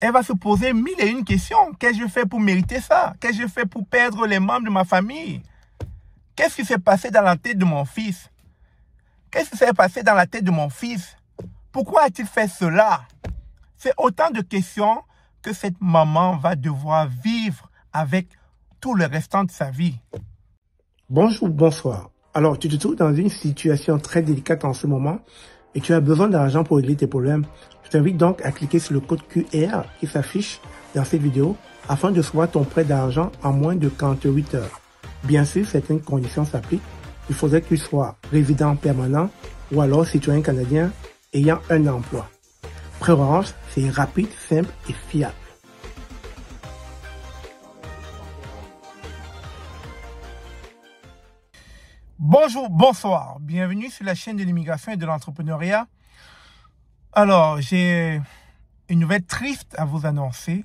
Elle va se poser mille et une questions. Qu'est-ce que je fais pour mériter ça? Qu'est-ce que je fais pour perdre les membres de ma famille? Qu'est-ce qui s'est passé dans la tête de mon fils? Qu'est-ce qui s'est passé dans la tête de mon fils? Pourquoi a-t-il fait cela? C'est autant de questions que cette maman va devoir vivre avec tout le restant de sa vie. Bonjour, bonsoir. Alors, tu te trouves dans une situation très délicate en ce moment et tu as besoin d'argent pour régler tes problèmes. Je t'invite donc à cliquer sur le code QR qui s'affiche dans cette vidéo afin de recevoir ton prêt d'argent en moins de 48 heures. Bien sûr, certaines conditions s'appliquent. Il faudrait que tu sois résident permanent ou alors citoyen canadien ayant un emploi. Préforance, c'est rapide, simple et fiable. Bonjour, bonsoir. Bienvenue sur la chaîne de l'immigration et de l'entrepreneuriat. Alors, j'ai une nouvelle triste à vous annoncer.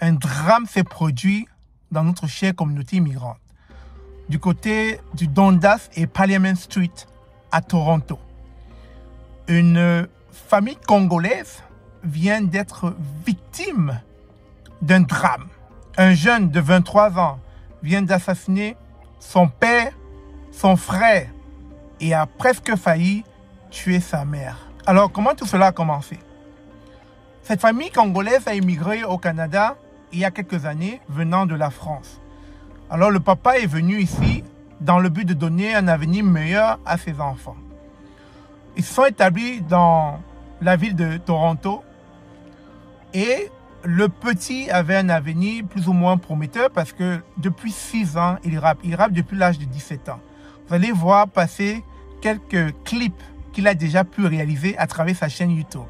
Un drame s'est produit dans notre chère communauté immigrante, du côté du Dundas et Parliament Street à Toronto. Une famille congolaise vient d'être victime d'un drame. Un jeune de 23 ans vient d'assassiner son père, son frère et a presque failli tuer sa mère. Alors, comment tout cela a commencé? Cette famille congolaise a immigré au Canada il y a quelques années, venant de la France. Alors, le papa est venu ici dans le but de donner un avenir meilleur à ses enfants. Ils se sont établis dans la ville de Toronto et le petit avait un avenir plus ou moins prometteur parce que depuis 6 ans, il rappe depuis l'âge de 17 ans. Vous allez voir passer quelques clips qu'il a déjà pu réaliser à travers sa chaîne YouTube.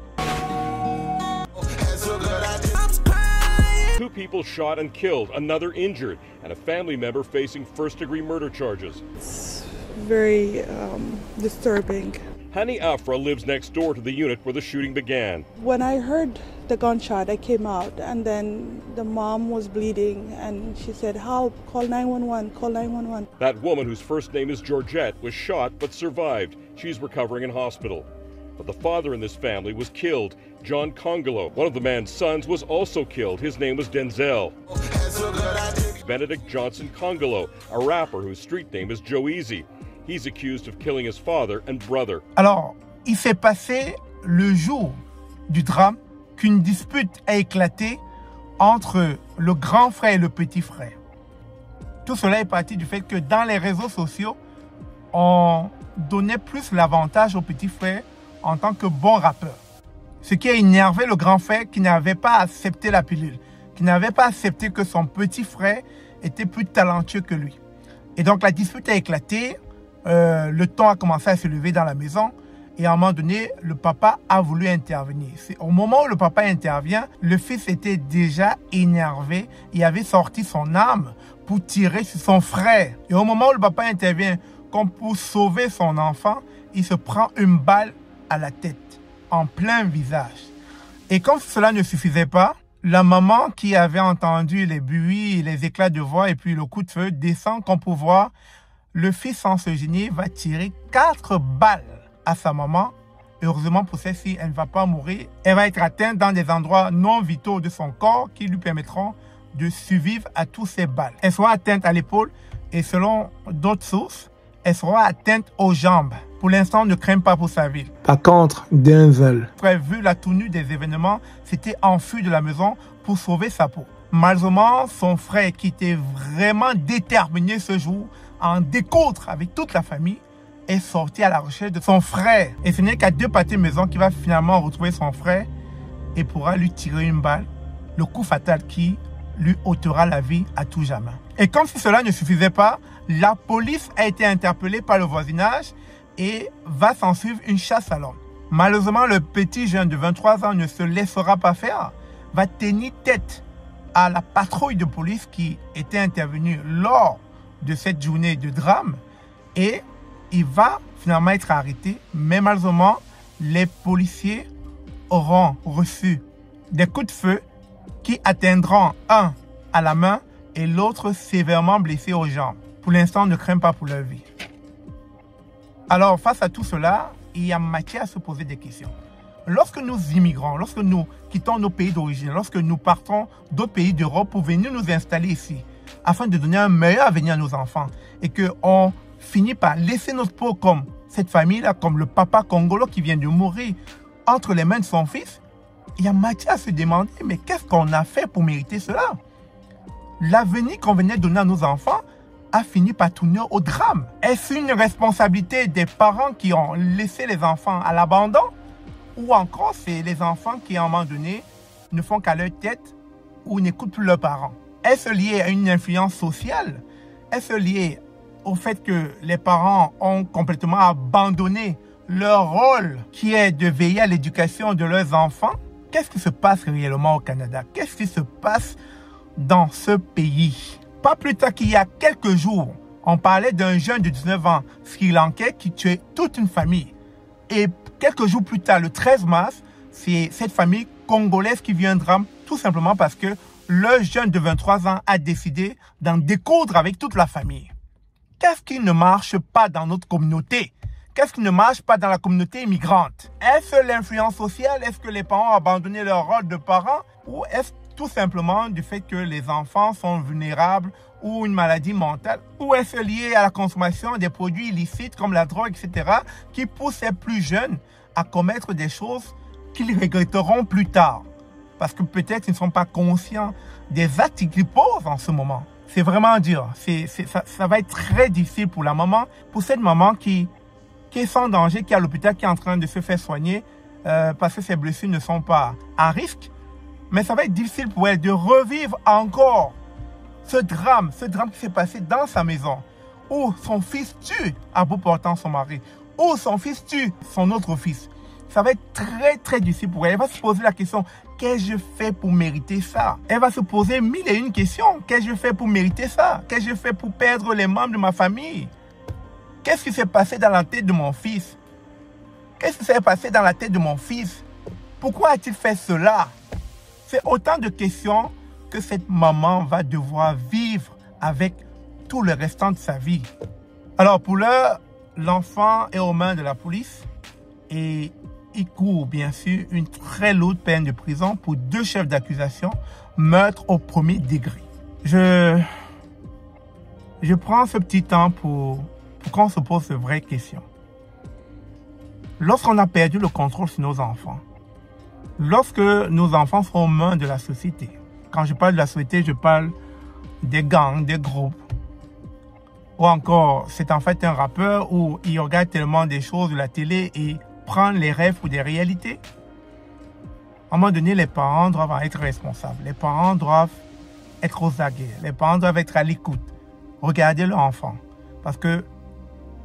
Two people shot and killed, another injured, and a family member facing first-degree murder charges. It's very disturbing. Hani Afra lives next door to the unit where the shooting began. When I heard the gunshot, I came out and then the mom was bleeding and she said, help, call 911, call 911. That woman, whose first name is Georgette, was shot but survived. She's recovering in hospital. But the father in this family was killed, John Kongolo. One of the man's sons was also killed. His name was Denzel. Benedict Johnson Kongolo, a rapper whose street name is Joe Easy. He's accused of killing his father and brother. Alors, il s'est passé le jour du drame qu'une dispute a éclaté entre le grand frère et le petit frère. Tout cela est parti du fait que dans les réseaux sociaux, on donnait plus l'avantage au petit frère en tant que bon rappeur. Ce qui a énervé le grand frère qui n'avait pas accepté la pilule, qui n'avait pas accepté que son petit frère était plus talentueux que lui. Et donc la dispute a éclaté. Le temps a commencé à se lever dans la maison et à un moment donné, le papa a voulu intervenir. Au moment où le papa intervient, le fils était déjà énervé et avait sorti son arme pour tirer sur son frère. Et au moment où le papa intervient, comme pour sauver son enfant, il se prend une balle à la tête, en plein visage. Et comme cela ne suffisait pas, la maman qui avait entendu les bruits, les éclats de voix et puis le coup de feu descend comme pour voir. Le fils, sans se gêner, va tirer 4 balles à sa maman. Heureusement pour celle-ci, elle ne va pas mourir. Elle va être atteinte dans des endroits non vitaux de son corps qui lui permettront de survivre à tous ces balles. Elle sera atteinte à l'épaule et selon d'autres sources, elle sera atteinte aux jambes. Pour l'instant, ne craigne pas pour sa vie. Par contre, Denzel, vu la tournure des événements, s'était enfui de la maison pour sauver sa peau. Malheureusement, son frère, qui était vraiment déterminé ce jour, en décontre avec toute la famille, est sorti à la recherche de son frère. Et ce n'est qu'à 2 pâtés maison qu'il va finalement retrouver son frère et pourra lui tirer une balle, le coup fatal qui lui ôtera la vie à tout jamais. Et comme si cela ne suffisait pas, la police a été interpellée par le voisinage et va s'en suivre une chasse à l'homme. Malheureusement, le petit jeune de 23 ans ne se laissera pas faire, va tenir tête à la patrouille de police qui était intervenue lors de cette journée de drame et il va finalement être arrêté. Mais malheureusement, les policiers auront reçu des coups de feu qui atteindront un à la main et l'autre sévèrement blessé aux jambes. Pour l'instant, ne craignent pas pour leur vie. Alors, face à tout cela, il y a matière à se poser des questions. lorsque nous immigrons, lorsque nous quittons nos pays d'origine, lorsque nous partons d'autres pays d'Europe pour venir nous installer ici, afin de donner un meilleur avenir à nos enfants, et qu'on finit par laisser notre peau comme cette famille-là, comme le papa Kongolo qui vient de mourir, entre les mains de son fils, il y a matière à se demander, mais qu'est-ce qu'on a fait pour mériter cela? L'avenir qu'on venait donner à nos enfants a fini par tourner au drame. Est-ce une responsabilité des parents qui ont laissé les enfants à l'abandon? Ou encore, c'est les enfants qui, à un moment donné, ne font qu'à leur tête ou n'écoutent plus leurs parents? Est-ce lié à une influence sociale? Est-ce lié au fait que les parents ont complètement abandonné leur rôle qui est de veiller à l'éducation de leurs enfants? Qu'est-ce qui se passe réellement au Canada? Qu'est-ce qui se passe dans ce pays? Pas plus tard qu'il y a quelques jours, on parlait d'un jeune de 19 ans sri-lankais qui tuait toute une famille. Et quelques jours plus tard, le 13 mars, c'est cette famille congolaise qui vit un drame, tout simplement parce que le jeune de 23 ans a décidé d'en découdre avec toute la famille. Qu'est-ce qui ne marche pas dans notre communauté? Qu'est-ce qui ne marche pas dans la communauté immigrante? Est-ce l'influence sociale? Est-ce que les parents ont abandonné leur rôle de parents? Ou est-ce tout simplement du fait que les enfants sont vulnérables ou une maladie mentale? Ou est-ce lié à la consommation des produits illicites comme la drogue, etc., qui poussent les plus jeunes à commettre des choses qu'ils regretteront plus tard? Parce que peut-être ils ne sont pas conscients des actes qu'ils posent en ce moment. C'est vraiment dur. Ça va être très difficile pour la maman, pour cette maman qui est sans danger, qui est à l'hôpital, qui est en train de se faire soigner parce que ses blessures ne sont pas à risque. Mais ça va être difficile pour elle de revivre encore ce drame qui s'est passé dans sa maison, où son fils tue à bout portant son mari, où son fils tue son autre fils. Ça va être très très difficile pour elle. Elle va se poser la question, qu'ai-je fait pour mériter ça? Elle va se poser 1001 questions. Qu'ai-je fait pour mériter ça? Qu'ai-je fait pour perdre les membres de ma famille? Qu'est-ce qui s'est passé dans la tête de mon fils? Qu'est-ce qui s'est passé dans la tête de mon fils? Pourquoi a-t-il fait cela? C'est autant de questions que cette maman va devoir vivre avec tout le restant de sa vie. Alors pour l'heure, l'enfant est aux mains de la police et il court bien sûr une très lourde peine de prison pour 2 chefs d'accusation, meurtre au premier degré. Je prends ce petit temps pour qu'on se pose de vraies questions. Lorsqu'on a perdu le contrôle sur nos enfants, lorsque nos enfants sont aux mains de la société, quand je parle de la société, je parle des gangs, des groupes, ou encore c'est en fait un rappeur où il regarde tellement des choses de la télé et prend les rêves pour des réalités. À un moment donné, les parents doivent être responsables, les parents doivent être aux aguets, les parents doivent être à l'écoute, regarder leur enfant. Parce que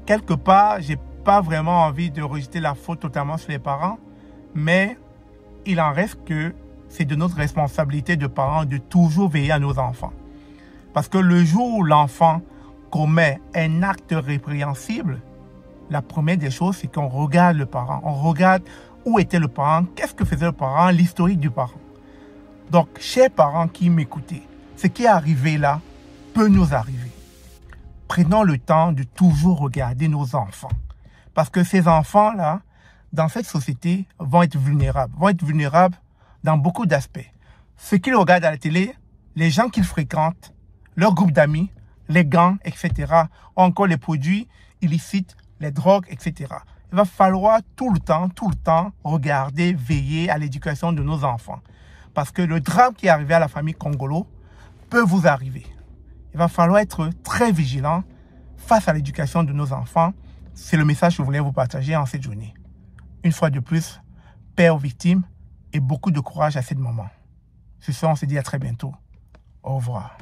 quelque part, j'ai pas vraiment envie de rejeter la faute totalement sur les parents, mais il en reste que c'est de notre responsabilité de parents de toujours veiller à nos enfants. Parce que le jour où l'enfant commet un acte répréhensible, la première des choses, c'est qu'on regarde le parent, on regarde où était le parent, qu'est-ce que faisait le parent, l'historique du parent. Donc, chers parents qui m'écoutez, ce qui est arrivé là peut nous arriver. Prenons le temps de toujours regarder nos enfants. Parce que ces enfants-là, dans cette société, vont être vulnérables dans beaucoup d'aspects. Ce qu'ils regardent à la télé, les gens qu'ils fréquentent, leur groupe d'amis, les gangs, etc., encore les produits illicites, les drogues, etc. Il va falloir tout le temps, regarder, veiller à l'éducation de nos enfants. Parce que le drame qui est arrivé à la famille Kongolo peut vous arriver. Il va falloir être très vigilant face à l'éducation de nos enfants. C'est le message que je voulais vous partager en cette journée. Une fois de plus, paix aux victimes et beaucoup de courage à cette maman. Sur ce, on se dit à très bientôt. Au revoir.